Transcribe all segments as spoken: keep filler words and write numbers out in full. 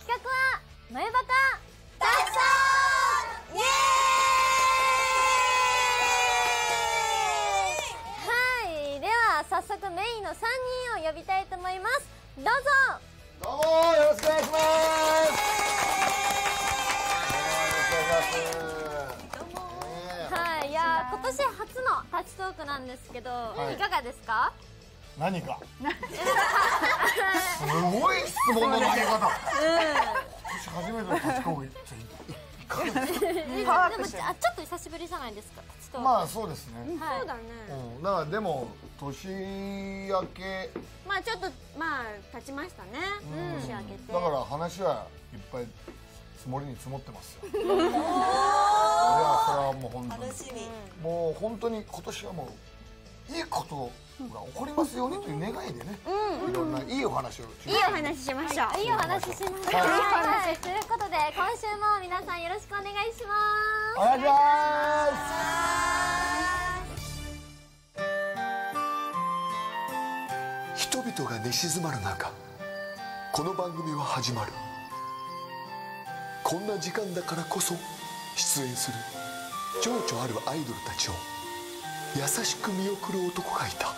企画は「まゆばかたくさん」イエーイ！はい、では早速メインのさんにんを呼びたいと思います。どうぞ。どうもよろしくお願いします。はい、いや今年初の立ちトークなんですけど、はい、いかがですか？何かすごい質問の投げ方。私初めての立ちトークいかがですか？でもちょっと久しぶりじゃないですか、立ちトーク。まあそうですね。そうだね。だからでも年明け、まあちょっとまあ経ちましたね。年明けてだから話はいっぱい積もりに積もってますよ。いやそれはもう本当に楽しみ。もう本当に今年はもういいことが起こりますようにという願いでね、いろんないいお話をいいお話しましょう。いいお話しましょう。ということで今週も皆さんよろしくお願いします。お願いします。人々が寝静まる中、この番組は始まる。こんな時間だからこそ出演する情緒あるアイドルたちを優しく見送る男がいた。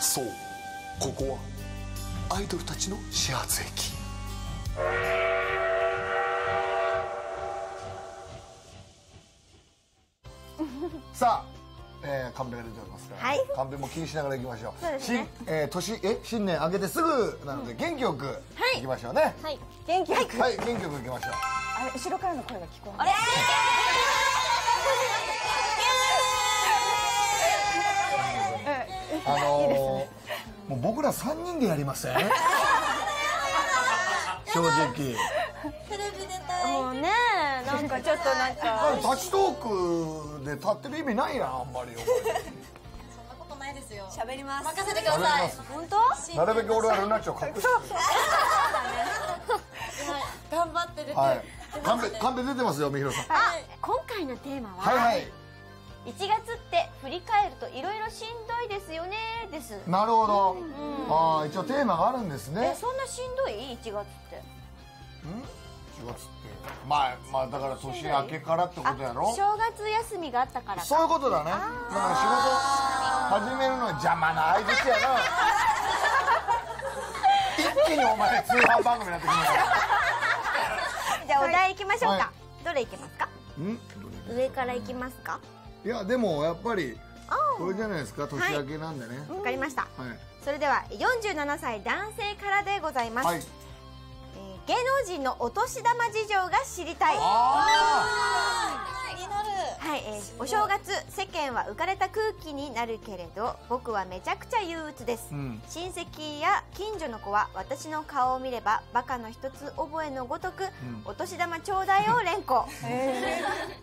そう、ここはアイドルたちの始発駅。さあ、えー、カンペが出ておりますから、はい、カンペも気にしながら行きましょう。そうですね、新、えー、年え新年明けてすぐなので元気よく行きましょうね。はい、元気よく、はい、元気よく行きましょう。あれ、後ろからの声が聞こえます。あのー、もう僕らさんにんでやりません？正直テレビ出たいもうね、なんかちょっとなんか立ちトークで立ってる意味ないな、あんまり。そんなことないですよ。喋ります。任せてください。本当？なるべく俺はルナッチを隠して。頑張って出て、はい、カンペ出てますよ、みひろさん。あ、今回のテーマは、はいはい、いちがつって振り返るといろいろしんどいですよねです。なるほど、ああ一応テーマがあるんですね。え、そんなしんどいいちがつって？うん？いちがつってまあまあだから年明けからってことやろ。正月休みがあったからか、そういうことだね。だから仕事始めるのは邪魔な相づちやな。一気にお前通販番組になってきました。じゃあお題いきましょうか。どれいきますか？上からいきますか？いやでもやっぱりこれじゃないですか、年明けなんでね。わかりました。それではよんじゅうななさい男性からでございます。芸能人のお年玉事情が知りたい。お正月世間は浮かれた空気になるけれど僕はめちゃくちゃ憂鬱です。親戚や近所の子は私の顔を見ればバカの一つ覚えのごとくお年玉ちょうだいを連呼。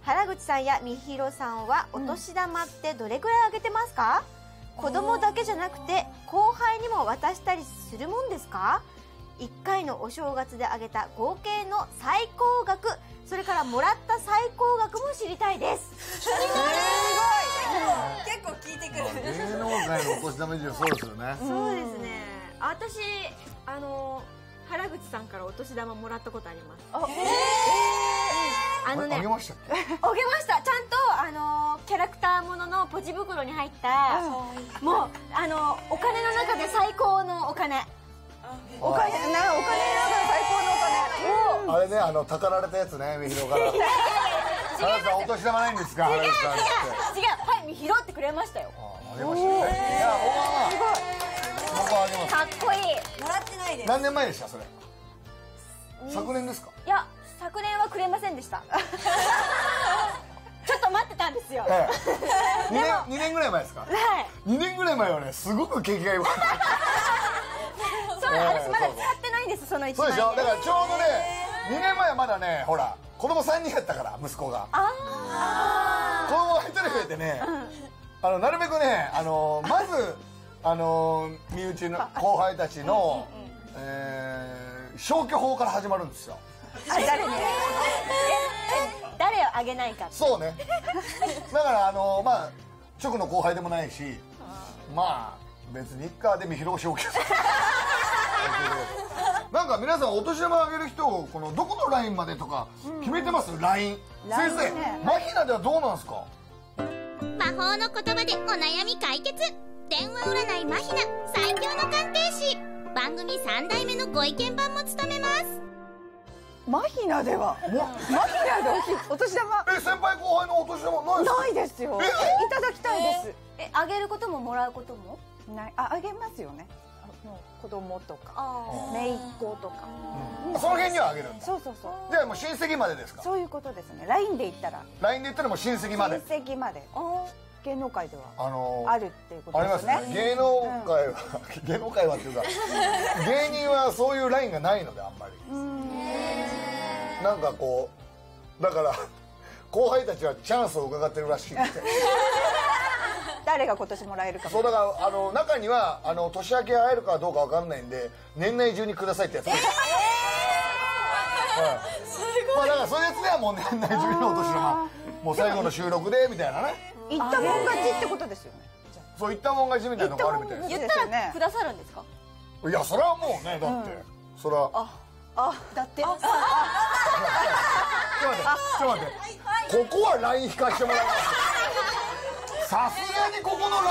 原口さんやみひろさんはお年玉ってどれくらいあげてますか？子供だけじゃなくて後輩にも渡したりするもんですか？いっかいのお正月であげた合計の最高額、それからもらった最高額も知りたいです。すごい、結構聞いてくる。芸能界のお年玉事情、そうですよね。そうですね。私あの原口さんからお年玉もらったことあります。あのね、あげましたっけ？あげました。ちゃんとあのキャラクターもののポチ袋に入ったもうあのお金の中で最高のお金、お金な、お金選ぶ最高のお金。あれね、あのたかられたやつね、みひろから。原口さんお年玉ないんですか？違う違う違う。はい、みひろってくれましたよ。あげましたね。いや、おまま。すごい。かっこいい。もらってないです。何年前でしたそれ？昨年ですか？いや、昨年はくれませんでした。ちょっと待ってたんですよ。二年ぐらい前ですか？はい。二年ぐらい前はね、すごく景気が良かった。私まだ使ってないんです、そのいちまんえん。そうでしょ、だからちょうどねにねんまえはまだね、ほら子供さんにんやったから、息子があ子供がひとり増えてね、あのなるべくね、あのまずあの身内の後輩たちの消去法から始まるんですよ。誰に？誰をあげないかって。そうね、だからあのまあ直の後輩でもないし、まあ別にいっかでみひろを消去する。なんかか皆さんお年玉あげる人をこのどこのラインまでとか決めてます？ライン。先生、マヒナではどうなんですか？魔法の言葉でお悩み解決。電話占いマヒナ最強の鑑定士。番組さんだいめのご意見番も務めます。マヒナでは、マヒナでお年玉。え、先輩後輩のお年玉ないですか？ないですよ。いただきたいです。え、あげることももらうこともない。あ、あげますよね。子供とか姪っ子とかその辺にはあげるんだ。そうそうそう。じゃあもう親戚までですか？そういうことですね。 ライン で言ったら ライン で言ったらもう親戚まで。親戚まで芸能界ではあるっていうことですね。ありますね。芸能界は芸能界はっていうか芸人はそういう ライン がないのであんまりなんかこうだから後輩たちはチャンスを伺ってるらしいって誰が今年もらえるかも。そうだからあの中にはあの年明け会えるかどうかわかんないんで年内中にくださいってやつ。ええー、すごい。まあだからそういうやつではもう年内中にお年玉もう最後の収録でみたいなね。行ったもん勝ちってことですよね。そう行ったもん勝ちみたいなのがあるみたいな。言ったらくださるんですか？いやそれはもうねだって、うん、それはああだって。ちょっと待ってちょっと待ってここは ライン 引かしてもらいます。さすがにここのライン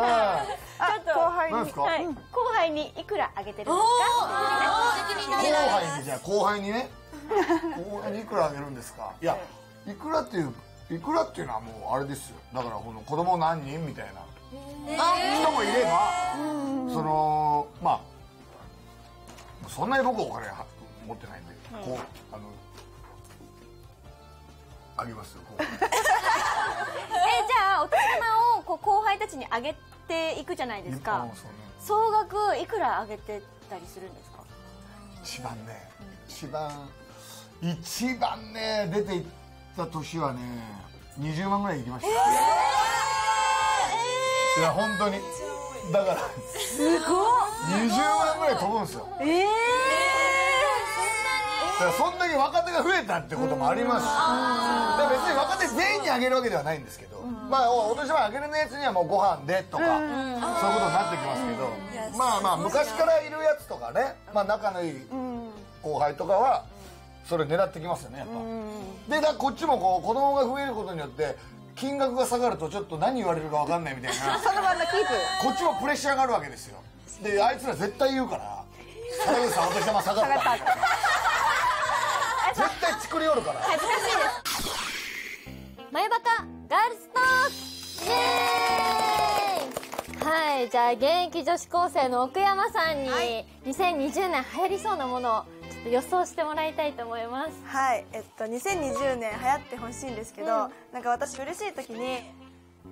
はちょっと後輩に後輩にいくらあげてるんですか？後輩にじゃあ後輩にね後輩にいくらあげるんですか？いやいくらっていういくらっていうのはもうあれですよ。だからこの子供何人みたいな人もいればそのまあそんなに僕お金持ってないんでこうあのあげますよこう。えじゃあお年玉をこう後輩たちにあげていくじゃないですか。総額いくらあげてたりするんですか？一番ね一番一番ね出ていった年はねにじゅうまんぐらいいきました。ええいや本当にだからすごいにじゅうまんぐらい飛ぶんですよ。ええそんなに若手が増えたってこともありますし別に若手全員にあげるわけではないんですけどまあお年玉あげるやつにはもうご飯でとかそういうことになってきますけどまあまあ昔からいるやつとかねまあ仲のいい後輩とかはそれ狙ってきますよねやっぱ。でだこっちもこう子供が増えることによって金額が下がるとちょっと何言われるか分かんないみたいなそのままキープこっちもプレッシャーがあるわけですよ。であいつら絶対言うから「坂口さんお年玉下がった」みたいな。絶対作りおるから恥ずかしいです。まゆばかガールズトークイエーイ。はいじゃあ現役女子高生の奥山さんににせんにじゅうねん流行りそうなものをちょっと予想してもらいたいと思います。はいえっとにせんにじゅうねん流行ってほしいんですけど、うん、なんか私嬉しい時に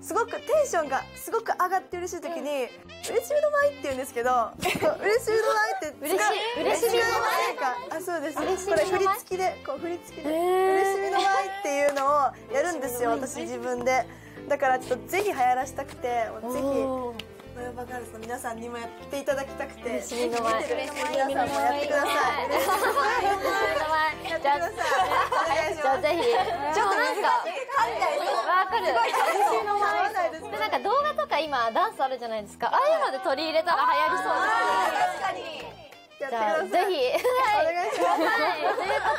すごくテンションがすごく上がって嬉しい時に、うん、嬉しゅうの舞って言うんですけど嬉しゅうの舞って嬉しい嬉しゅうの舞かあそうですこれ振り付きでこう振り付きで嬉しゅうの舞っていうのをやるんですよ私自分で。だからちょっとぜひ流行らしたくてもうぜひまゆばガールズの皆さんにもやっていただきたくて嬉しゅうの舞皆さんもやってください。嬉しゅうの舞やってくださいお願いします。じゃあぜひちょっとなんかわかる嬉しゅうの舞でなんか動画とか今ダンスあるじゃないですか。ああいうので取り入れたら流行りそうですね。確かにじゃあぜひお願いしますというこ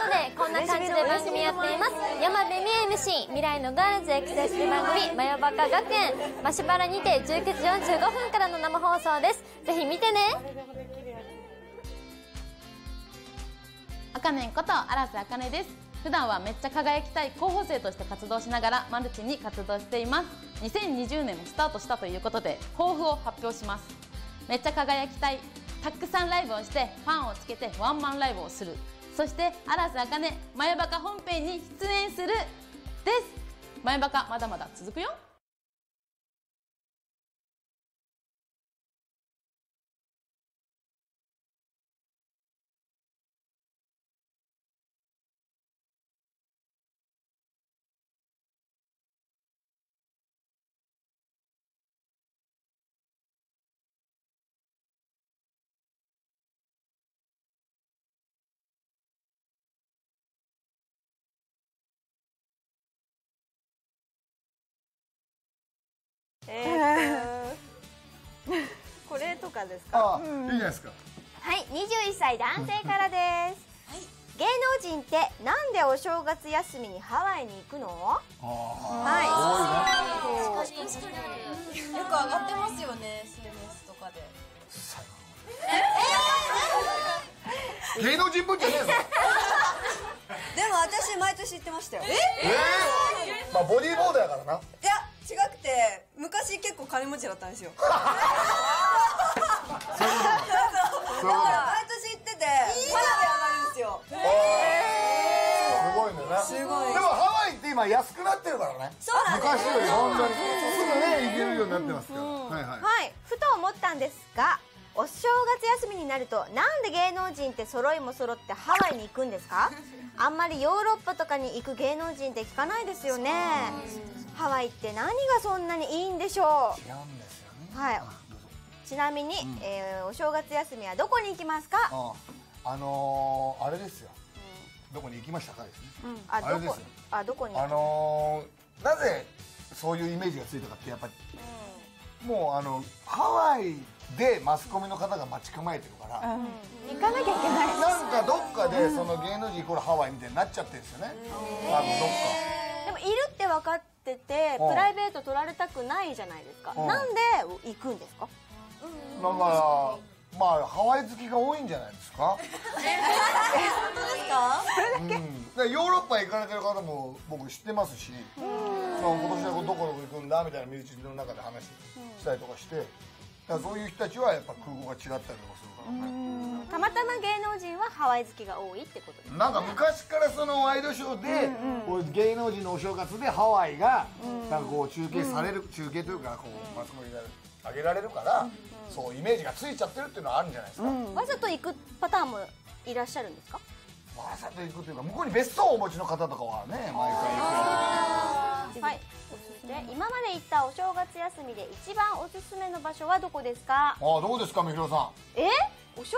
とでこんな感じで番組やっています。山辺美恵 エムシー 未来のガールズエクセス番組まゆばか学園マシュバラにてじゅうくじよんじゅうごふんからの生放送です。ぜひ見てね。あかねんこと荒瀬あかねです。普段はめっちゃ輝きたい候補生として活動しながらマルチに活動しています。にせんにじゅうねんもスタートしたということで抱負を発表します。めっちゃ輝きたい、たくさんライブをしてファンをつけてワンマンライブをする、そして荒瀬あかねまゆばか本編に出演するです。まゆばかまだまだ続くよ。これとかですか？ああ、いいじゃないですか。はい、にじゅういっさい男性からです。芸能人ってなんでお正月休みにハワイに行くの？はい。確かに確かに。よく上がってますよね、エスエヌエス とかで。ええ。芸能人分じゃねえの？でも私毎年行ってましたよ。ええ。まあボディーボーダーやからな。いや違くて昔結構金持ちだったんですよ。そういうこと。だから毎年行ってて花火上がるんですよ。すごいんだね。すごい。でもハワイって今安くなってるからね。そうなんです。昔より本当にすぐね行けるようになってますけど。はいはい。はい。ふと思ったんですが。お正月休みになるとなんで芸能人って揃いも揃ってハワイに行くんですか？あんまりヨーロッパとかに行く芸能人って聞かないですよね。ハワイって何がそんなにいいんでしょう？違うんですよね。はい。ちなみに、うんえー、お正月休みはどこに行きますか？ああ、あのー、あれですよ、うん、どこに行きましたかですね、うん、あ、どこ、あ、どこに、あのー、なぜそういうイメージがついたかってやっぱり、うん、もうあのハワイでマスコミの方が待ち構えてるから、うん、行かなきゃいけない。なんかどっかでその芸能人イコールハワイみたいになっちゃってるんですよね。多分どっか。でもいるって分かっててプライベート取られたくないじゃないですか。なんで行くんですか？だからまあハワイ好きが多いんじゃないですか。本当ですか？それだけ。ヨーロッパ行かれてる方も僕知ってますし、今年はどこどこ行くんだみたいな身内の中で話したりとかして。そういう人たちはやっぱ空港が違ったりとかするからね。たまたま芸能人はハワイ好きが多いってことですね。なんか昔からそのワイドショーで芸能人のお正月でハワイがなんかこう中継される、中継というかこうマスコミで上げられるからそうイメージがついちゃってるっていうのはあるんじゃないですか。わざと行くパターンもいらっしゃるんですか？わざと行くというか向こうに別荘をお持ちの方とかはね毎回行く。はい、今まで行ったお正月休みで一番おすすめの場所はどこですか？ああ、どうですかみひろさん。え？お正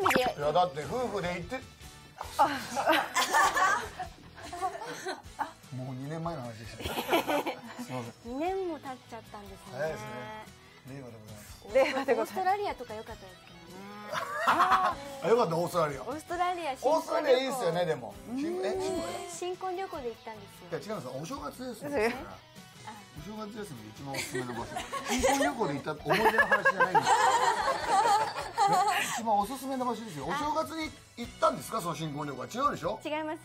月休みで？いやだって夫婦で行ってもうにねんまえの話でした。すみません。にねんも経っちゃったんですね。早いですね。令和でございます。令和でございます。オーストラリアとか良かったですけどね。ああ、良かったオーストラリア。オーストラリア。オーストラリアいいですよねでも。新婚旅行で行ったんですよ。いや違うんです。お正月ですね。お正月休みで一番おすすめの場所。新婚旅行で行った思い出の話じゃないんです。一番おすすめの場所ですよ。お正月に行ったんですかその新婚旅行は？違うでしょ？違います。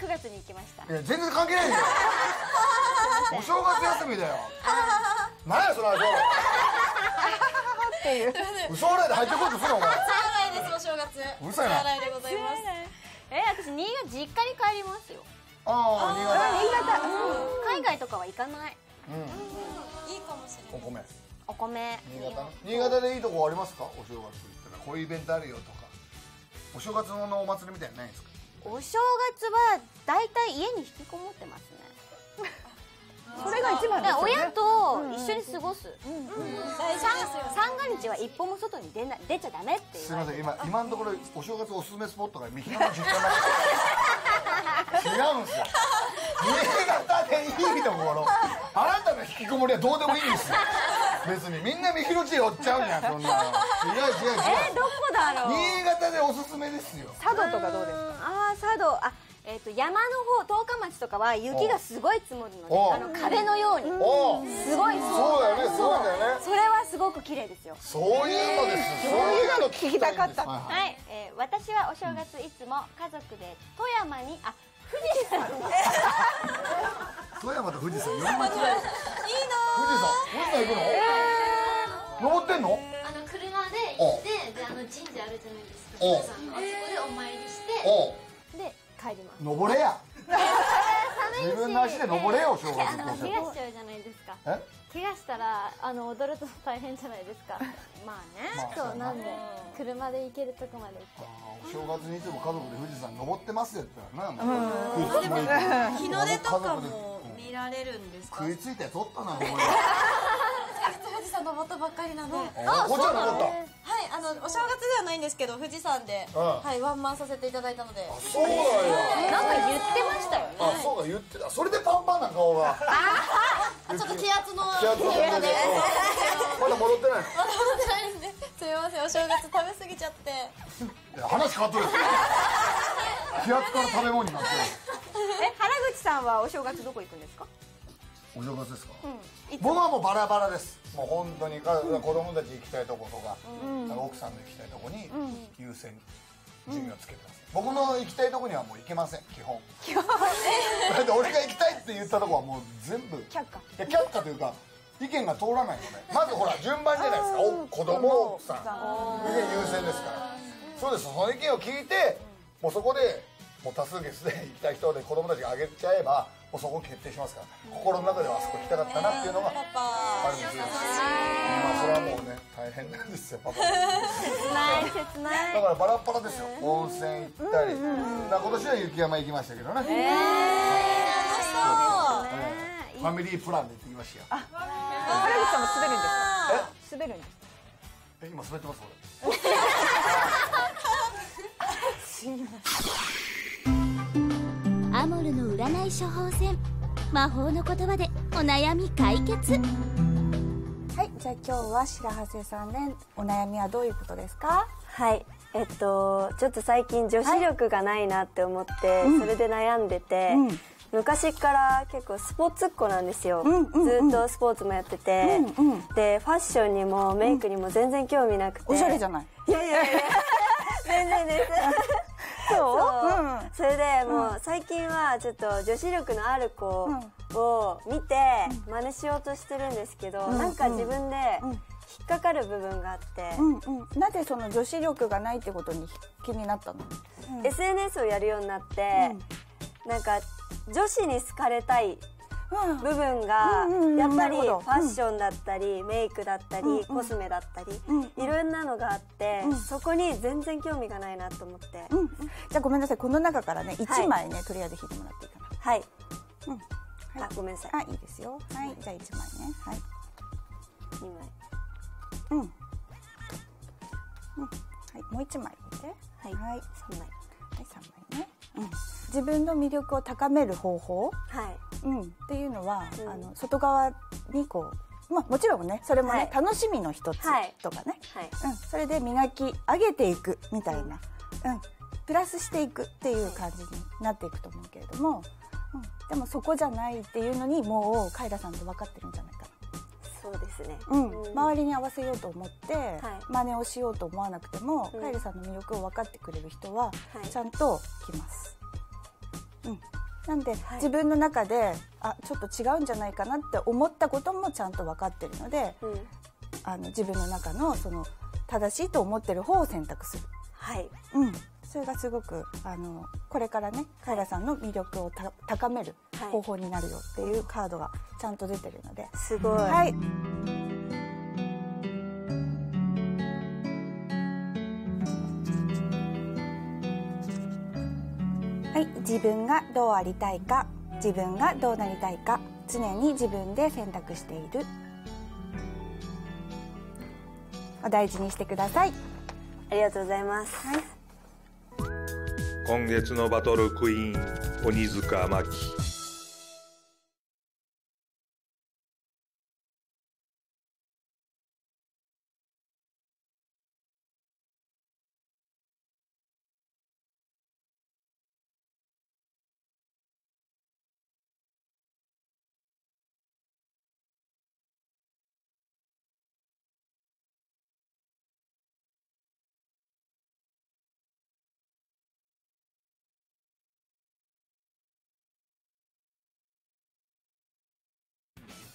くがつに行きました。いや全然関係ないんだよ。お正月休みだよ。何やその話。っていう。嘘笑いで入ってこようとするのお前。嘘笑いですお正月。うるさいな。嘘笑いでございます。え、私新潟実家に帰りますよ。ああ、新潟。海外とかは行かない。いいかもしれない。お米。お米。新潟でいいとこありますか？お正月行ったらこういうイベントあるよとか、お正月のお祭りみたいなのないですか？お正月はだいたい家に引きこもってますね。それが一番ですよね。親と一緒に過ごす。三が日は一歩も外に出な出ちゃダメっていう。すみません、今今のところお正月おすすめスポットが三島の実家になってる。違うんですよ。新潟でいいところ。あなたの引きこもりはどうでもいいんですよ。別にみんな三島地で追っちゃうじゃんそんなの。違う違う違う。えー、どこだろう。新潟でおすすめですよ。佐渡とかどうですか？ああ佐渡あ。えっと山の方十日町とかは雪がすごい積もるので、あの壁のようにすごい積もる。そうだよね、そうだよね。それはすごく綺麗ですよ。そういうのです。そういうの聞きたかった。はい、私はお正月いつも家族で富山にあ富士山。富山と富士山よん間違えた。いいな。富士山。富士山行くの？登ってんの？あの車で行ってであの神社あるじゃないですか。富士山のあそこでお参りしてで。帰ります。登れや。自分の足で登れよ。正月。怪我しちゃうじゃないですか。怪我したらあの踊ると大変じゃないですか。まあね。そうなんで車で行けるとこまで行って。お正月にいつも家族で富士山登ってますよって言ったらな。日の出とかも見られるんですか。食いついたやつおったな。富士山登ったばっかりなの。あ、こっちは登った。はい、あのお正月ではないんですけど富士山で、はい、ワンマンさせていただいたので。そうだよ。なんか言ってましたよね。あ、そうだ言ってた。それでパンパンな顔が。あ、ちょっと気圧の。気圧の。まだ戻ってない。まだ戻ってないんで。すいません、お正月食べ過ぎちゃって。話変わってる。気圧から食べ物になってる。え、原口さんはお正月どこ行くんですか？お正月ですか、うん、僕はもうバラバラです。もう本当に子供たち行きたいとことか、うん、奥さんの行きたいとこに優先順位をつけてます、うん、僕の行きたいとこにはもう行けません、基本基本だって俺が行きたいって言ったとこはもう全部却下。いや、却下というか意見が通らないので、まずほら順番じゃないですか。お子供、奥さん、意見優先ですから。そうです。その意見を聞いて、もうそこでもう多数決で行きたい人で子供たちがあげちゃえば、もうそこ決定しますから、心の中ではあそこ行きたかったなっていうのがあるんですよ。それはもうね、大変なんですよ。切ない切ない。だからバラッバラですよ。温泉行ったり、今年は雪山行きましたけどね。楽しそう。ファミリープランで行ってきましたよ。あ、原口さんも滑るんですか？滑るんですか？え、今滑ってます俺。アモルの占い処方箋、魔法の言葉でお悩み解決。はい、じゃあ今日は白波瀬さんで、お悩みはどういうことですか？はい、えっとちょっと最近女子力がないなって思って、はい、それで悩んでて、うんうん、昔から結構スポーツっ子なんですよ。ずっとスポーツもやってて、うんうん、でファッションにもメイクにも全然興味なくて、うん、おしゃれじゃない。いやいやいや全然ですそう、うん、それでもう最近はちょっと女子力のある子を見て真似しようとしてるんですけど、うん、なんか自分で引っかかる部分があって、うんうん、なぜその女子力がないってことに気になったの？うん、エスエヌエス をやるようになって、うん、なんか女子に好かれたい部分がやっぱりファッションだったりメイクだったりコスメだったりいろんなのがあって、そこに全然興味がないなと思って。じゃあごめんなさい、この中からねいちまいねとりあえず引いてもらっていいかな。はい、あ、ごめんなさい。あ、いいですよ。はい、じゃあいちまいね。はい、にまい。うん、はい、もういちまい引いて。はい、さんまい。はい、さんまいね。自分の魅力を高める方法、はい、うん、っていうのは、うん、あの外側にこう、まあ、もちろんねそれもね、はい、楽しみの一つとかね、はいはい、うん、それで磨き上げていくみたいな、うんうん、プラスしていくっていう感じになっていくと思うけれども、うん、でもそこじゃないっていうのにもうカイラさんと分かってるんじゃないかな。そうですね、うんうん、周りに合わせようと思って、はい、真似をしようと思わなくても、うん、カイラさんの魅力を分かってくれる人はちゃんと来ます。はい、うん、なんで、はい、自分の中であちょっと違うんじゃないかなって思ったこともちゃんと分かってるので、うん、あの自分の中のその正しいと思ってる方を選択する、はい、うん、それがすごくあのこれからねカイラさんの魅力をた高める方法になるよっていうカードがちゃんと出てるので、はい、すごい、はい、自分がどうありたいか、自分がどうなりたいか、常に自分で選択している。お大事にしてください。ありがとうございます、はい、今月のバトルクイーン鬼塚真希。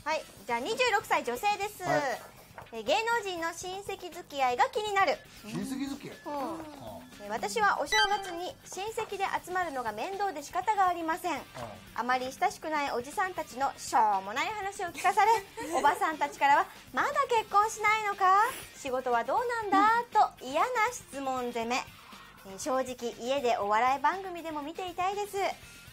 はい、じゃあにじゅうろくさい女性です、はい、え、芸能人の親戚付き合いが気になる。親戚付き合い、うん、私はお正月に親戚で集まるのが面倒で仕方がありません、はい、あまり親しくないおじさんたちのしょうもない話を聞かされおばさんたちからは「まだ結婚しないのか、仕事はどうなんだ」と嫌な質問攻め。正直家でお笑い番組でも見ていたいです。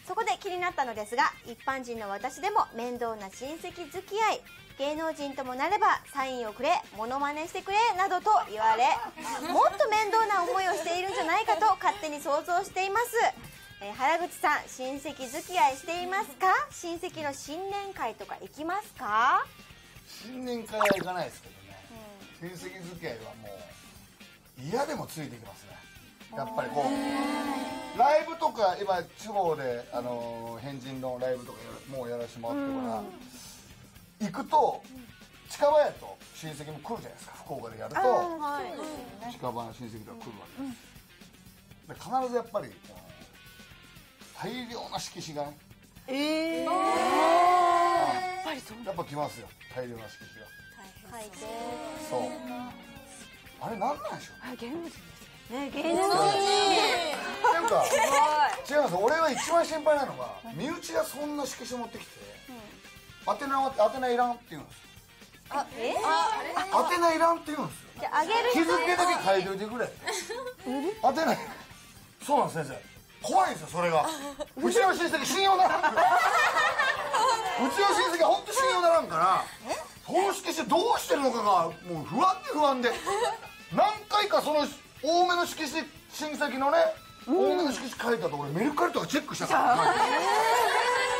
そこで気になったのですが、一般人の私でも面倒な親戚付き合い、芸能人ともなればサインをくれ、モノマネしてくれなどと言われ、もっと面倒な思いをしているんじゃないかと勝手に想像しています。えー、原口さん、親戚付き合いしていますか？親戚の新年会とか行きますか？新年会は行かないですけどね、うん、親戚付き合いはもう嫌でもついていきますね。やっぱりこうライブとか、今地方であの変人のライブとかもうやらせてもらってから行くと、近場やと親戚も来るじゃないですか。福岡でやると近場の親戚とか来るわけです。必ずやっぱり大量な色紙がね、えやっぱ来ますよ、大量な色紙が。そう、あれなんなんでしょう。あ、芸能人ですね。芸能人なんか違うんです。俺は一番心配なのが、身内がそんな色紙持ってきて当てな当てないらんって言うんですよ。あえ当てないらんって言うんですよ。日付だけ書いておいてくれ、当てない。そうなんです先生、怖いんですよそれが。うちの親戚信用ならんからうちの親戚は本当信用ならんから、公式してどうしてるのかがもう不安で不安で何回かその多めの色紙、親戚のね、うん、多めの色紙書いたと俺メルカリとかチェックしたから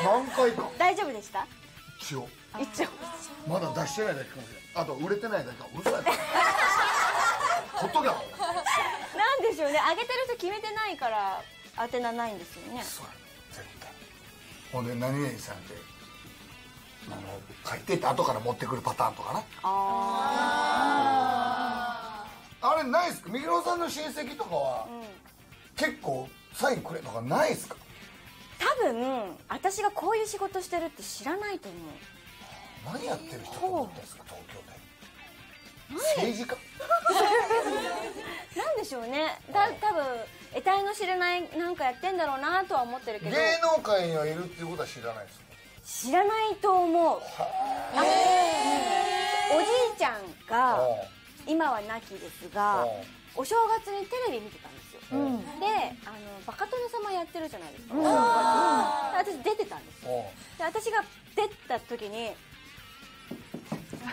何回か。大丈夫でした？一応一応まだ出してないだけかもしれない。あと売れてないだけか。うるさいほっとけよ。なんでしょうね、あげてる人決めてないから当てなないんですよね。そうやね絶対。ほんで何々さんって書いてって後から持ってくるパターンとかね。あれないですか？みひろさんの親戚とかは結構サインくれとかないですか？多分私がこういう仕事してるって知らないと思う。何やってる人と思ったんですか東京で。政治家なんでしょうね。だ多分得体の知れないなんかやってんだろうなとは思ってるけど、芸能界にはいるっていうことは知らないですか？知らないと思う。おじいちゃんが今は亡きですが、お正月にテレビ見てたんですよ。であのバカ殿様やってるじゃないですか。私出てたんですよ。で私が出た時にで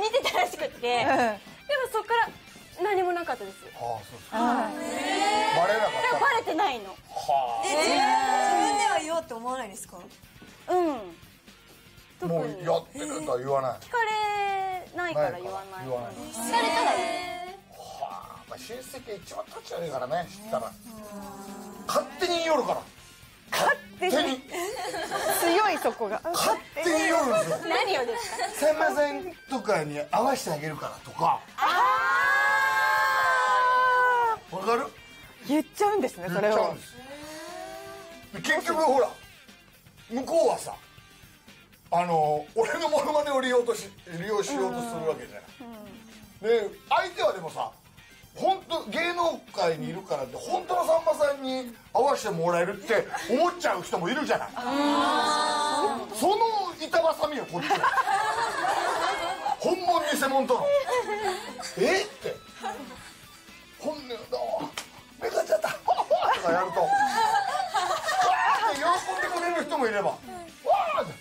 見てたらしくって、でもそっから何もなかったです。ああそうですか。バレなかった。バレてないの。はあ。え自分では言おうって思わないですか？うん。もうやってるとは言わない。聞かれないから言わない。聞かれたら言う。はあ。親戚一番立ち悪いからね。知ったら。勝手に言いよるから。勝手に。強いとこが。勝手に言いよるんですよ。何をですか？すいませんとかに合わせてあげるからとか。わかる？言っちゃうんですね、それを。結局ほら向こうはさ、あの俺のモノマネを利用とし利用しようとするわけじゃない。で相手はでもさ、本当芸能界にいるからって本当のさんまさんに合わせてもらえるって思っちゃう人もいるじゃない。その板挟みをこっちは本物偽物とのえって。本音の「めかっちゃった」とかやると「わー」って喜んでくれる人もいれば「わー」って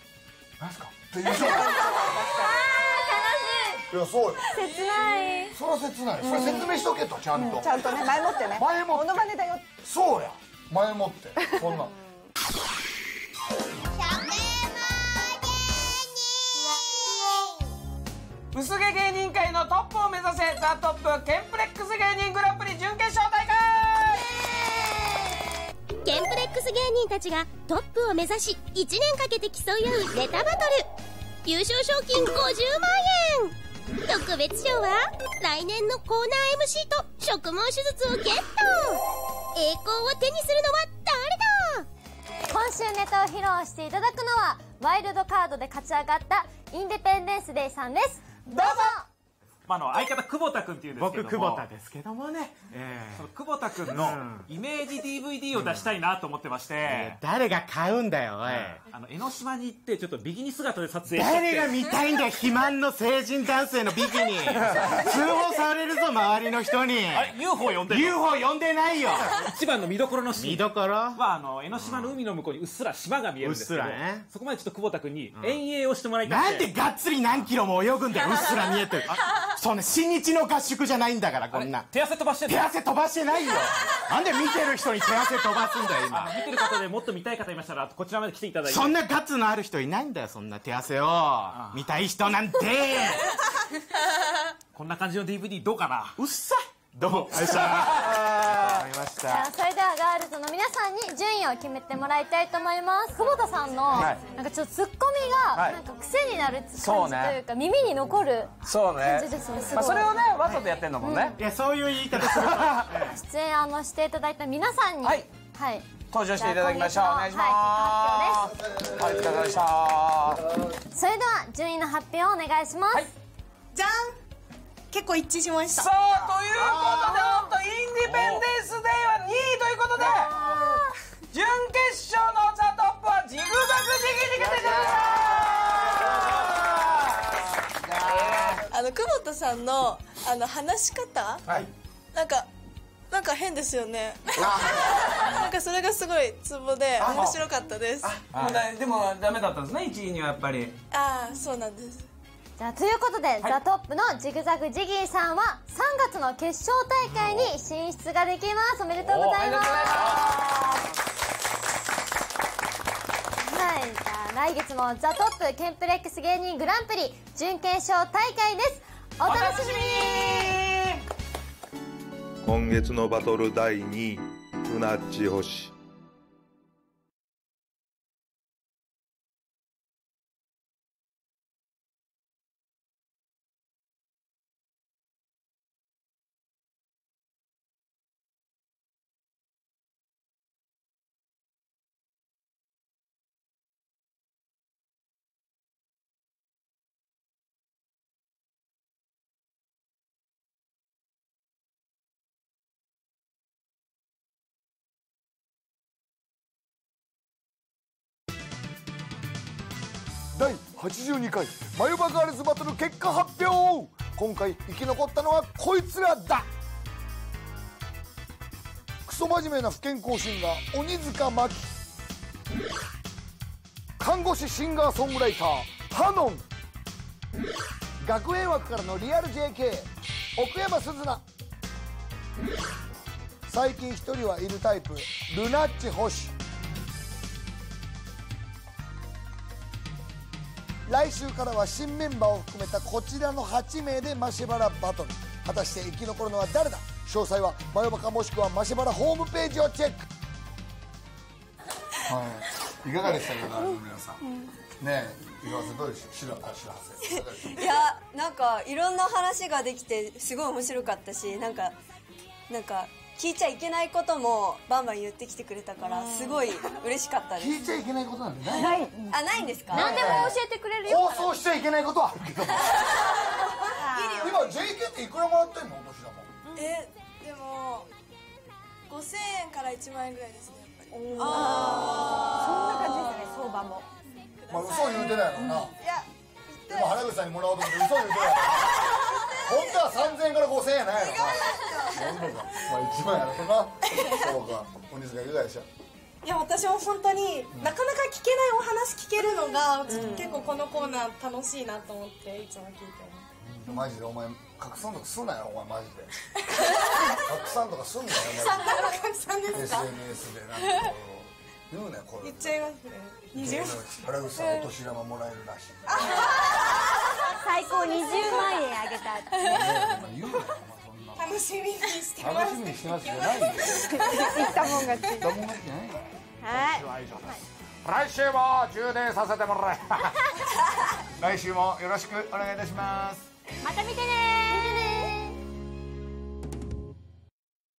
「何すか?」って言う人もいる。悲しい。いやそうよ、切ない。それは切ない。それ説明しとけと、ちゃんとちゃんとね、前もってね、前もってモノマネだよ。そうや、前もってこんな薄毛芸人界のトップを目指せ、ザ・トップケンプレックス芸人グランプリ準決勝大会。ケンプレックス芸人たちがトップを目指しいちねんかけて競い合うネタバトル。優勝賞金ごじゅうまんえん、特別賞は来年のコーナー エムシー と植毛手術をゲット。栄光を手にするのは誰だ？今週ネタを披露していただくのはワイルドカードで勝ち上がったインディペンデンスデイさんです。どうぞ。まあの相方久保田君っていうんですけども、僕久保田ですけどもね、その久保田君のイメージ ディーブイディー を出したいなと思ってまして。誰が買うんだよおい。あの江ノ島に行ってちょっとビキニ姿で撮影して。誰が見たいんだよ肥満の成人男性のビキニ。通報されるぞ周りの人に。あれ ユーフォー 呼んでるの？ ユーフォー 呼んでないよ。一番の見どころのシーン、見どころはあの江ノ島の海の向こうにうっすら島が見えるんですけど、そこまでちょっと久保田君に遠泳をしてもらいたい。なんでがっつり何キロも泳ぐんだようっすら見えてる。そんな新日の合宿じゃないんだから。こんな手汗飛ばしてる、手汗飛ばしてないよ。なんで見てる人に手汗飛ばすんだよ。今見てる方でもっと見たい方いましたらこちらまで来ていただいて。そんなガッツのある人いないんだよ。そんな手汗を見たい人なんて。こんな感じの ディーブイディー どうかな。うっさい。どうもありがとうございました。じゃあそれではガールズの皆さんに順位を決めてもらいたいと思います。久保田さんのなんかちょっとツッコミがなんか癖になる感じというか耳に残る感じですね。それをねわざとやってんのもね。いやそういう言い方すると。出演あのしていただいた皆さんにはい登場していただきましょう。お願いします。お疲れ様でした。それでは順位の発表をお願いします。じゃん。結構一致しました。さあということで本当インディペンデンスデーはに位ということで準決勝のザトップはジグザグジギジギでございました。あの久保田さんのあの話し方、はい、なんかなんか変ですよね。なんかそれがすごいツボで面白かったです。でもダメだったんですねいちいにはやっぱり。ああそうなんです。じゃあということで、はい、ザ・トップのジグザグジギーさんはさんがつの決勝大会に進出ができます。おめでとうございます。はい、じゃあ来月もザ・トップケンプレックス芸人グランプリ準決勝大会です。お楽しみに。今月のバトルだいにいふなっち星。だいはちじゅうにかいマヨバガールズバトル結果発表。今回生き残ったのはこいつらだ。クソ真面目な不健康シンガー鬼塚真紀、看護師シンガーソングライターハノン、学園枠からのリアル ジェーケー 奥山すずな、最近一人はいるタイプルナッチ星。来週からは新メンバーを含めたこちらのはちめいでマシバラバトル。果たして生き残るのは誰だ。詳細はマヨバカもしくはマシバラホームページをチェック。はい、いかがでしたかガールの皆さん。ねえ、いかがでしたどうでした。いやなんかいろんな話ができてすごい面白かったし、なんかなんか聞いちゃいけないこともバンバン言ってきてくれたからすごい嬉しかったです。聞いちゃいけないことなんてない。あ、ないんですか。何でも教えてくれるよ。放送しちゃいけないことはあるけど。今 ジェーケー っていくらもらってんの。お年玉えでもごせんえんからいちまんえんぐらいですね。やっぱりああそんな感じですね。相場もまあ嘘言うてないのな。いや今原口さんにもらおうと思って嘘言うてない。本当はさんぜんえんからごせんえんやないの。いちまんやろな。そうか、お兄さんがいかがでした。いや私も本当になかなか聞けないお話聞けるのが結構このコーナー楽しいなと思っていつも聞いてます。マジでお前隠さんとかすんなよお前マジで。隠さんとかすんなよ。隠さんですか。エスエヌエス でなんか言うねこれ。言っちゃいますね。原口さんお年玉もらえるらしい。最高にじゅうまんえんあげた。言うね。楽しみにしてます。楽しみにしてますじゃないんだよ。言ったもん勝ち。言ったもん勝ちじゃないから。はい。来週も充電させてもらえ。来週もよろしくお願いいたします。また見てねー。見てねー。